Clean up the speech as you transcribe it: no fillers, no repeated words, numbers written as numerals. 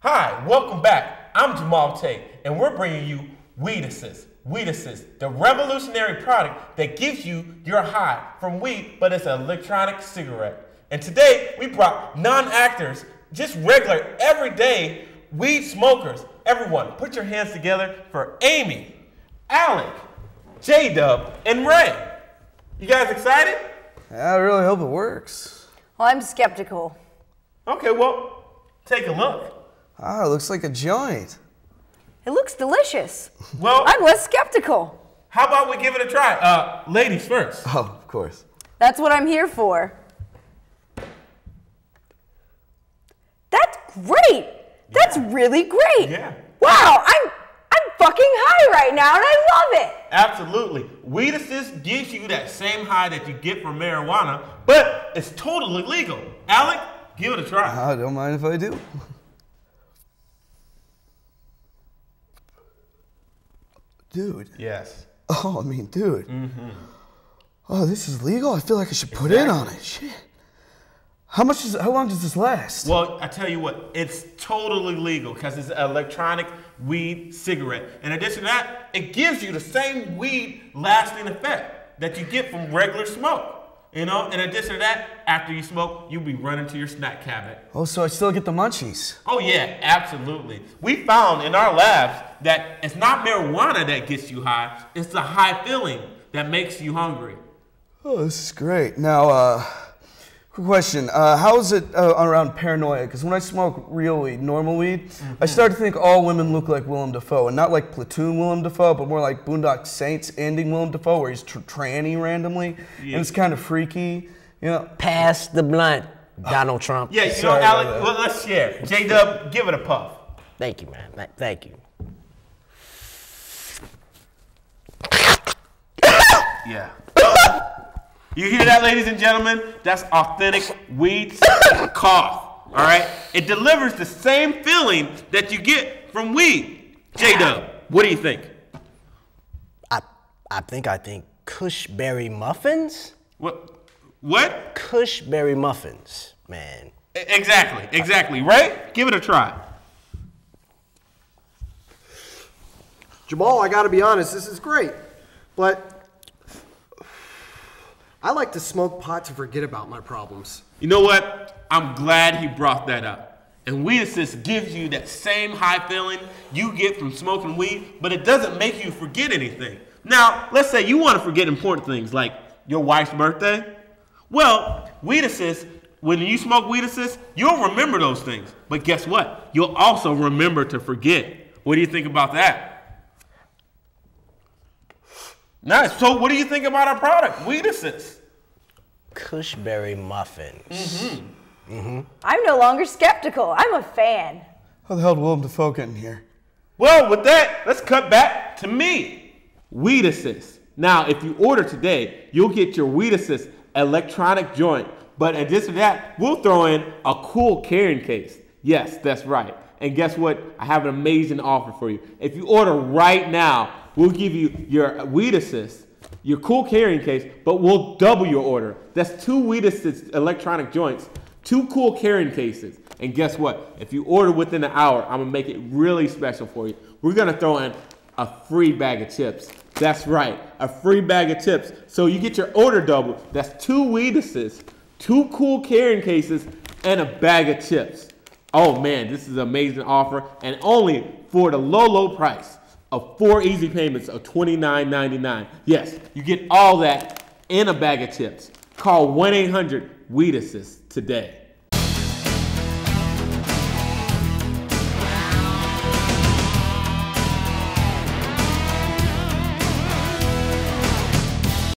Hi, welcome back. I'm Jamal Tate, and we're bringing you Weed Assist. Weed Assist, the revolutionary product that gives you your high from weed, but it's an electronic cigarette. And today, we brought non-actors, just regular, everyday weed smokers. Everyone, put your hands together for Amy, Alec, J-Dub, and Ray. You guys excited? I really hope it works. Well, I'm skeptical. Okay, well, take a look. Ah, it looks like a joint. It looks delicious. Well, I was skeptical. How about we give it a try? Ladies first. Oh, of course. That's what I'm here for. That's great. Yeah. That's really great. Yeah. Wow, I'm fucking high right now, and I love it. Absolutely. Weed Assist gives you that same high that you get from marijuana, but it's totally legal. Alec, give it a try. I don't mind if I do. Dude. Yes. Oh, I mean, dude. Mm-hmm. Oh, this is legal? I feel like I should put in on it. Shit. How long does this last? Well, I tell you what, it's totally legal because it's an electronic weed cigarette. In addition to that, it gives you the same weed lasting effect that you get from regular smoke. You know, in addition to that, after you smoke, you'll be running to your snack cabinet. Oh, so I still get the munchies. Oh, yeah, absolutely. We found in our labs that it's not marijuana that gets you high. It's the high feeling that makes you hungry. Oh, this is great. Now, quick question. How is it around paranoia? Because when I smoke real weed, normal weed, I start to think all women look like Willem Dafoe. And not like Platoon Willem Dafoe, but more like Boondock Saints ending Willem Dafoe, where he's tranny randomly. Yeah. And it's kind of freaky. You know? Pass the blunt, Donald Trump. Yeah, you know, Alec, well, let's share. J-Dub, give it a puff. Thank you, man. Thank you. Yeah. You hear that, ladies and gentlemen? That's authentic weed cough, all right? It delivers the same feeling that you get from weed. J-Dub, what do you think? I think Kush berry muffins. What? Kush berry muffins, man. Exactly, right? Give it a try. Jamal, I gotta be honest, this is great, but I like to smoke pot to forget about my problems. You know what? I'm glad he brought that up. And Weed Assist gives you that same high feeling you get from smoking weed, but it doesn't make you forget anything. Now, let's say you want to forget important things like your wife's birthday. Well, Weed Assist, when you smoke Weed Assist, you'll remember those things. But guess what? You'll also remember to forget. What do you think about that? Nice. So what do you think about our product, Weed Assist? Kush berry muffins. I'm no longer skeptical. I'm a fan. How the hell did Willem Dafoe get in here? Well, with that, let's cut back to me. Weed Assist. Now, if you order today, you'll get your Weed Assist electronic joint. But in addition to that, we'll throw in a cool carrying case. Yes, that's right. And guess what? I have an amazing offer for you. If you order right now, we'll give you your Weed Assist, your cool carrying case, but we'll double your order. That's 2 Weed Assist electronic joints, 2 cool carrying cases. And guess what? If you order within an hour, I'm gonna make it really special for you. We're gonna throw in a free bag of chips. That's right, a free bag of chips. So you get your order double. That's 2 Weed Assists, 2 cool carrying cases, and a bag of chips. Oh man, this is an amazing offer, and only for the low, low price of 4 easy payments of $29.99. Yes, you get all that in a bag of chips. Call 1-800-WEED-ASSIST today.